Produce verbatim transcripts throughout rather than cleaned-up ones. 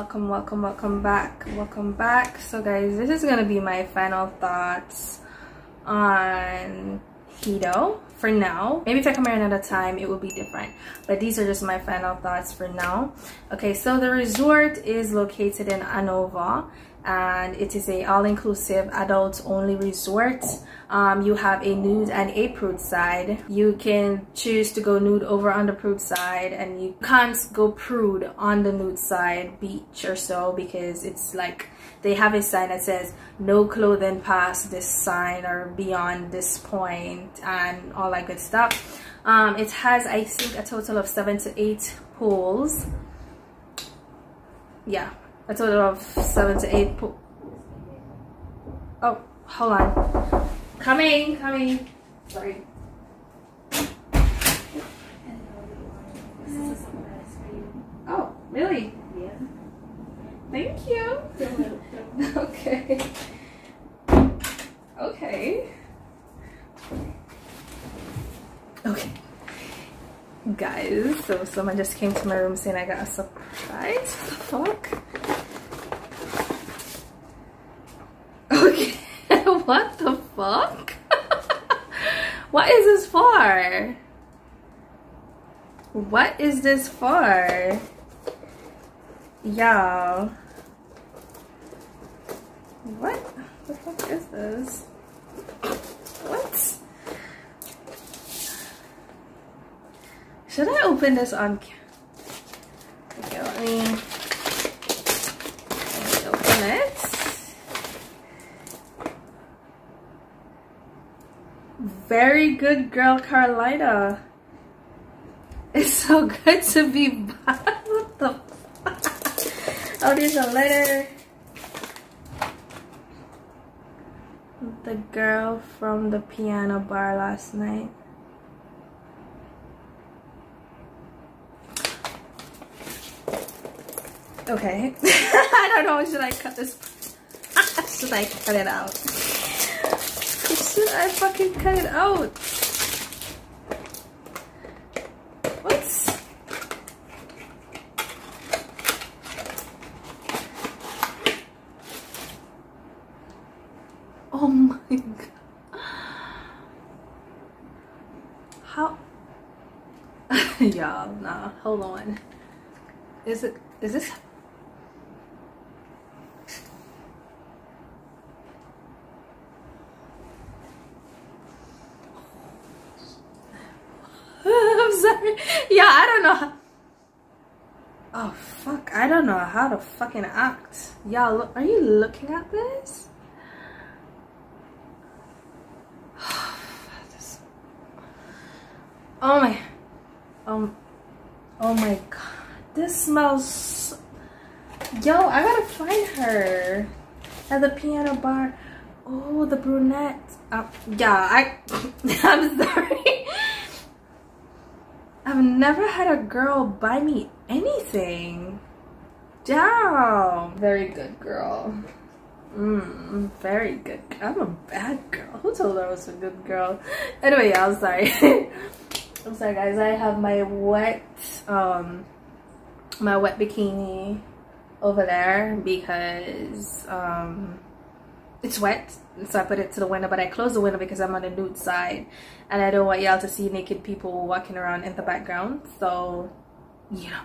welcome, welcome, welcome back, welcome back. So guys, this is gonna be my final thoughts on Hedo for now. Maybe if I come here another time, it will be different, but these are just my final thoughts for now. Okay, so the resort is located in Anova, and it is a all-inclusive adult-only resort. Um, you have a nude and a prude side. You can choose to go nude over on the prude side, and you can't go prude on the nude side beach or so, because it's like they have a sign that says no clothing past this sign or beyond this point and all that good stuff. Um, it has, I think, a total of seven to eight pools. Yeah. A total of seven to eight po- Oh, hold on. Coming, coming. Sorry. Oh, really? Yeah. Thank you. Okay. Okay. Okay. Guys, so someone just came to my room saying I got a surprise. What the fuck? What the fuck? What is this for? What is this for? Y'all. What the fuck is this? What? Should I open this on camera? Okay, let me, let me open it. Very good girl, Carlita. It's so good to be back. What the fuck? Oh, there's a letter. The girl from the piano bar last night. Okay. I don't know, should I cut this? Should I cut it out? Should I fucking cut it out? What? Oh my god. How? Y'all, nah. Hold on. Is it? Is this? Yeah, I don't know how... Oh, fuck. I don't know how to fucking act. Y'all, are you looking at this? Oh my... Um... Oh my god. This smells... So... Yo, I gotta find her. At the piano bar. Oh, the brunette. Uh, yeah, I... I'm sorry. I've never had a girl buy me anything. Damn. Very good girl. Mmm, very good. I'm a bad girl. Who told her I was a good girl? Anyway, yeah, I'm sorry. I'm sorry, guys. I have my wet, um, my wet bikini over there because, um, it's wet, so I put it to the window, but I close the window because I'm on the nude side and I don't want y'all to see naked people walking around in the background, so you know,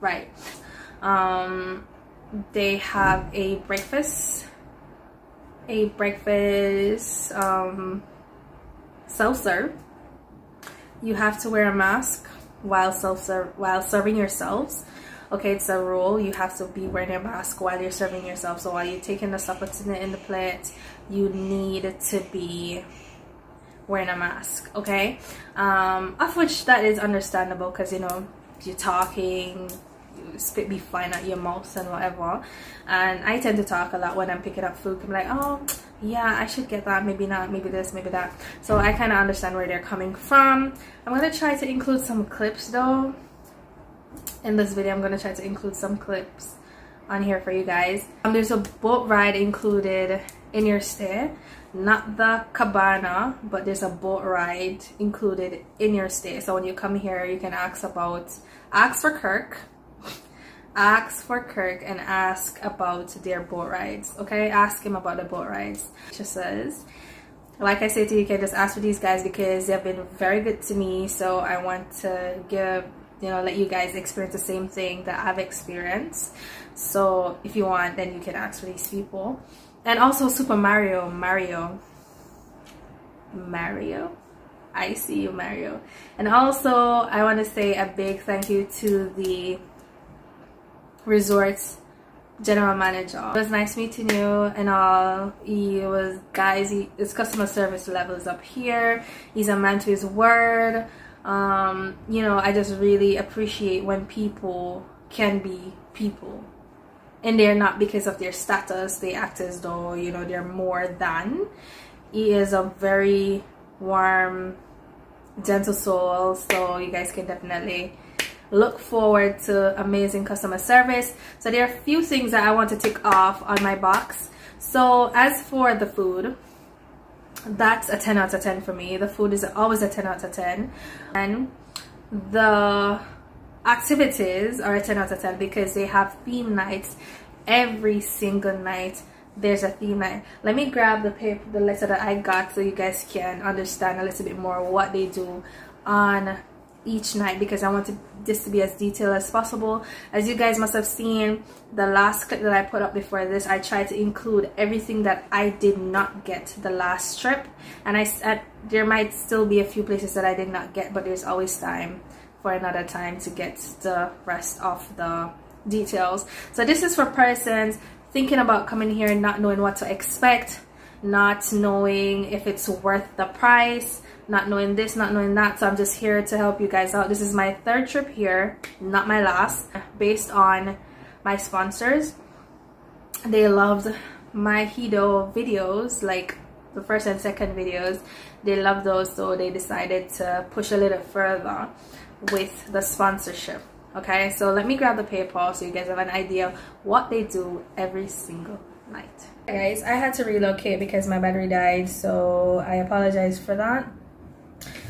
right. Um they have a breakfast a breakfast um self-serve. You have to wear a mask while self-serve while serving yourselves. Okay, it's a rule. You have to be wearing a mask while you're serving yourself. So while you're taking the supper to the, in the plate, you need to be wearing a mask, okay? Um, of which that is understandable because, you know, you're talking, you spit be flying out your mouth and whatever. And I tend to talk a lot when I'm picking up food. I'm like, oh, yeah, I should get that. Maybe not. Maybe this, maybe that. So I kind of understand where they're coming from. I'm going to try to include some clips, though. In this video, I'm going to try to include some clips on here for you guys. Um, there's a boat ride included in your stay. Not the cabana, but there's a boat ride included in your stay. So when you come here, you can ask about... Ask for Kirk. ask for Kirk and ask about their boat rides, okay? Ask him about the boat rides. She says, like I say to you, you can just ask for these guys because they've been very good to me, so I want to give, you know, let you guys experience the same thing that I've experienced. So if you want, then you can ask for these people. And also Super Mario, Mario, Mario? I see you, Mario. And also, I want to say a big thank you to the resort's general manager. It was nice meeting you and all. He was, guys, he, his customer service level is up here. He's a man to his word. Um, you know, I just really appreciate when people can be people. And they're not, because of their status, they act as though, you know, they're more than. He is a very warm, gentle soul, so you guys can definitely look forward to amazing customer service. So there are a few things that I want to tick off on my box. So as for the food, that's a ten out of ten for me. The food is always a ten out of ten, and the activities are a ten out of ten because they have theme nights every single night. There's a theme night. Let me grab the paper, the letter that I got, so you guys can understand a little bit more what they do on each night, because I wanted this to be as detailed as possible. As you guys must have seen the last clip that I put up before this, I tried to include everything that I did not get the last trip, and I said there might still be a few places that I did not get, but there's always time for another time to get the rest of the details. So this is for persons thinking about coming here and not knowing what to expect, not knowing if it's worth the price, not knowing this, not knowing that. So I'm just here to help you guys out. This is my third trip here, not my last, based on my sponsors. They loved my Hedo videos, like the first and second videos. They loved those, so they decided to push a little further with the sponsorship. Okay, so let me grab the paper so you guys have an idea what they do every single night. Hey guys, I had to relocate because my battery died, so I apologize for that.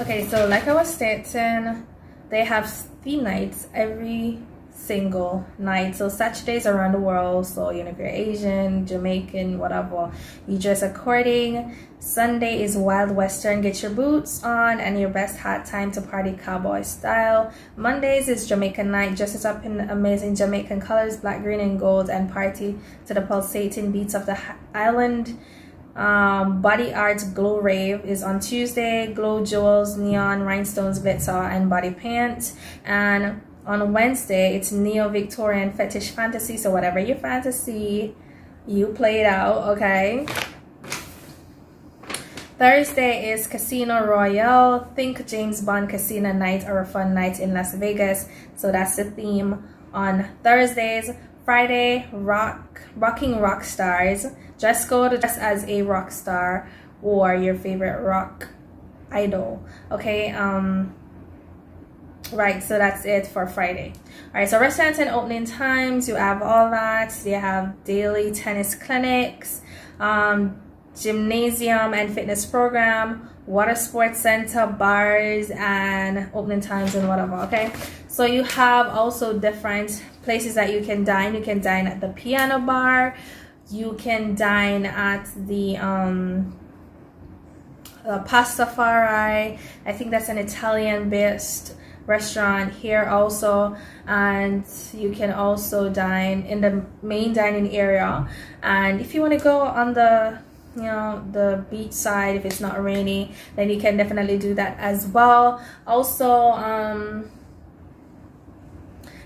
Okay, so like I was stating, they have theme nights every single night. So Saturdays around the world, so you know, if you're Asian, Jamaican, whatever, you dress according. Sunday is Wild Western, get your boots on and your best hat, time to party cowboy style. Mondays is Jamaican night, dress it up in amazing Jamaican colors, black, green and gold, and party to the pulsating beats of the island. Um, body Art Glow Rave is on Tuesday, glow jewels, neon, rhinestones, glitter and body paint. And on Wednesday, it's Neo-Victorian Fetish Fantasy, so whatever your fantasy, you play it out, okay? Thursday is Casino Royale. Think James Bond Casino Night or a fun night in Las Vegas. So that's the theme on Thursdays. Friday, rock, Rocking Rock Stars. Dress code, dress as a rock star or your favorite rock idol, okay? Um... Right, so that's it for Friday. All right, so restaurants and opening times, you have all that. They have daily tennis clinics, um, gymnasium and fitness program, water sports center, bars, and opening times and whatever, okay? So you have also different places that you can dine. You can dine at the piano bar. You can dine at the... Um, uh, Pastafari. I think that's an Italian-based restaurant here also, and you can also dine in the main dining area. And if you want to go on the, you know, the beach side, if it's not rainy, then you can definitely do that as well. Also, um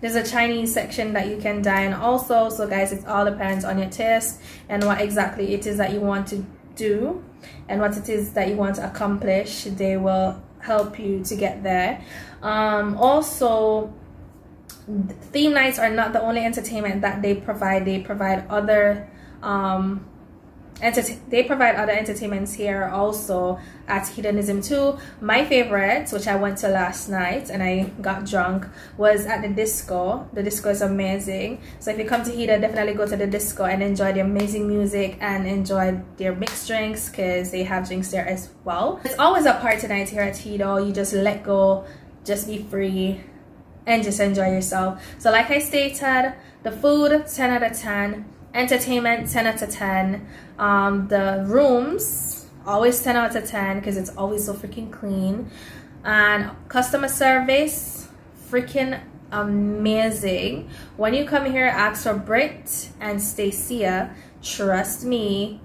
there's a Chinese section that you can dine also. So guys, it all depends on your taste and what exactly it is that you want to do and what it is that you want to accomplish. They will help you to get there. Um, also, theme nights are not the only entertainment that they provide. They provide other um, they provide other entertainments here also at Hedonism too. My favorite, which I went to last night and I got drunk, was at the disco. The disco is amazing. So if you come to Hedo, definitely go to the disco and enjoy the amazing music and enjoy their mixed drinks, because they have drinks there as well. It's always a party night here at Hedo. You just let go, just be free, and just enjoy yourself. So like I stated, the food, ten out of ten. Entertainment, ten out of ten. Um, the rooms, always ten out of ten because it's always so freaking clean. And customer service, freaking amazing. When you come here, ask for Britt and Stacia. Trust me,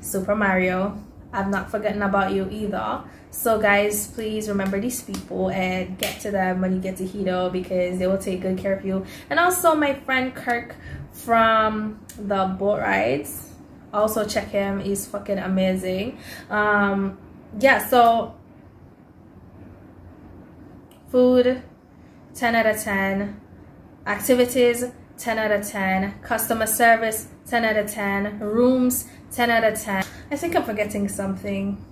Super Mario, I've not forgotten about you either. So guys, please remember these people and get to them when you get to Hedo because they will take good care of you. And also my friend Kirk from the boat rides, also check him, he's fucking amazing. Um yeah, so food, ten out of ten. Activities, ten out of ten. Customer service, ten out of ten. Rooms, ten out of ten. I think I'm forgetting something.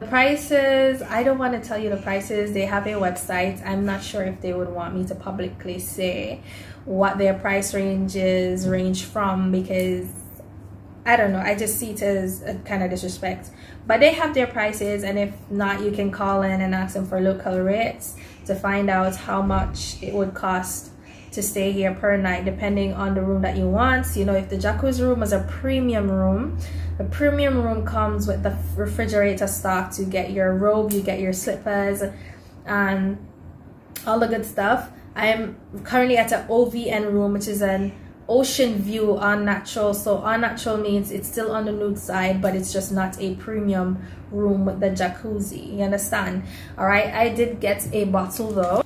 The prices, I don't want to tell you the prices. They have a website. I'm not sure if they would want me to publicly say what their price ranges range from because I don't know, I just see it as a kind of disrespect. But they have their prices, and if not, you can call in and ask them for local rates to find out how much it would cost to stay here per night, depending on the room that you want. So, you know, if the jacuzzi room is a premium room, the premium room comes with the refrigerator stocked. You get your robe, you get your slippers, and all the good stuff. I'm currently at an O V N room, which is an ocean view on natural. So on natural means it's still on the nude side, but it's just not a premium room with the jacuzzi. You understand? All right. I did get a bottle though.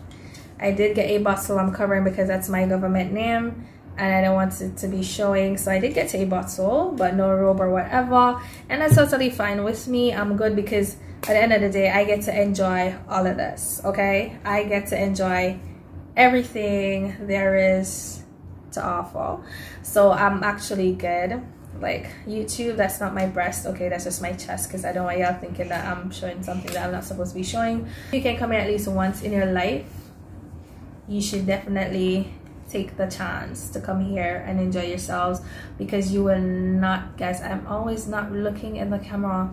I did get a bottle. I'm covering because that's my government name and I don't want it to be showing. So I did get a bottle, but no robe or whatever. And that's totally fine with me. I'm good because at the end of the day, I get to enjoy all of this. Okay. I get to enjoy everything there is to offer. So I'm actually good. Like YouTube, that's not my breast, okay, that's just my chest because I don't want y'all thinking that I'm showing something that I'm not supposed to be showing. You can come here at least once in your life. You should definitely take the chance to come here and enjoy yourselves because you will not, guys, I'm always not looking in the camera.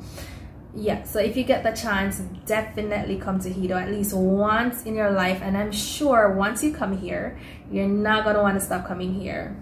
Yeah, so if you get the chance, definitely come to Hedo at least once in your life, and I'm sure once you come here, you're not gonna want to stop coming here.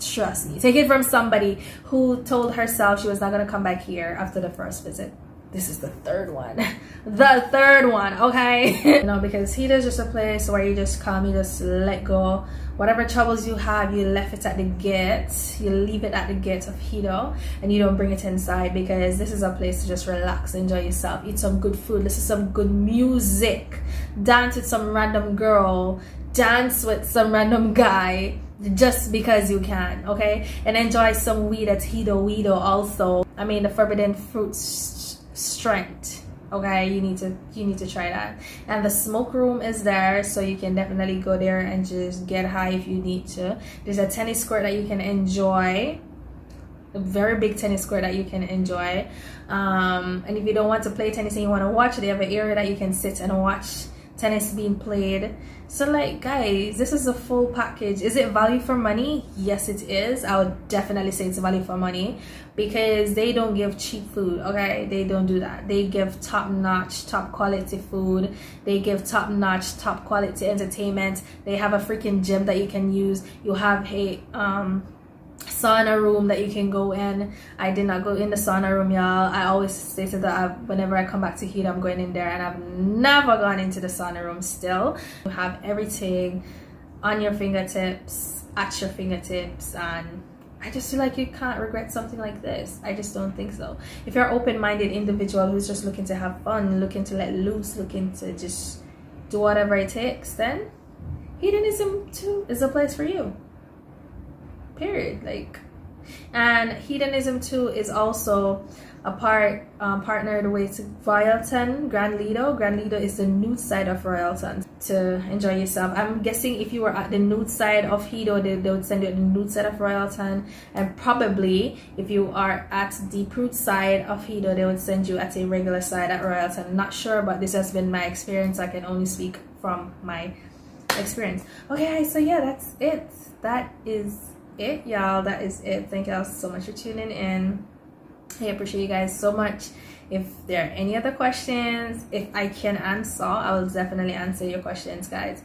Trust me. Take it from somebody who told herself she was not gonna come back here after the first visit. This is the third one. The third one, okay? You know, because Hedo is just a place where you just come, you just let go. Whatever troubles you have, you left it at the gate. You leave it at the gate of Hedo and you don't bring it inside because this is a place to just relax, enjoy yourself, eat some good food, listen to some good music, dance with some random girl, dance with some random guy just because you can, okay? And enjoy some weed at Hedo Weedo also. I mean, the forbidden fruits strength, okay, you need to you need to try that. And the smoke room is there, so you can definitely go there and just get high if you need to. There's a tennis court that you can enjoy, a very big tennis court that you can enjoy, um and if you don't want to play tennis and you want to watch, they have an area that you can sit and watch tennis being played. So like guys, this is a full package. Is it value for money? Yes, it is. I would definitely say it's value for money because they don't give cheap food, okay? They don't do that. They give top-notch, top quality food. They give top-notch, top quality entertainment. They have a freaking gym that you can use. You have a um sauna room that you can go in. I did not go in the sauna room, y'all. I always stated that I've, whenever I come back to Hedo, I'm going in there, and I've never gone into the sauna room still. You have everything on your fingertips, at your fingertips, and I just feel like you can't regret something like this. I just don't think so. If you're an open-minded individual who's just looking to have fun, looking to let loose, looking to just do whatever it takes, then Hedonism too is a place for you. Period. Like, and Hedonism too is also a part um, partnered with Royalton, Grand Lido. Grand Lido is the nude side of Royalton to enjoy yourself. I'm guessing if you were at the nude side of Hedo, they, they would send you at the nude side of Royalton, and probably if you are at the prude side of Hedo, they would send you at a regular side at Royalton. I'm not sure, but this has been my experience. I can only speak from my experience. Okay, so yeah, that's it. That is it, y'all. That is it. Thank y'all so much for tuning in. I appreciate you guys so much. If there are any other questions, if I can answer, I will definitely answer your questions, guys.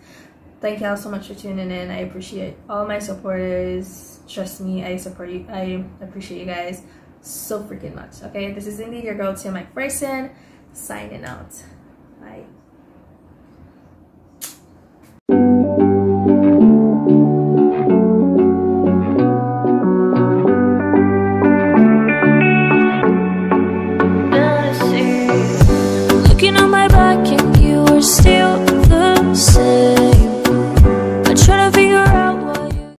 Thank y'all so much for tuning in. I appreciate all my supporters. Trust me, I support you. I appreciate you guys so freaking much. Okay, this is indeed your girl Tiamac Pherson signing out. Bye.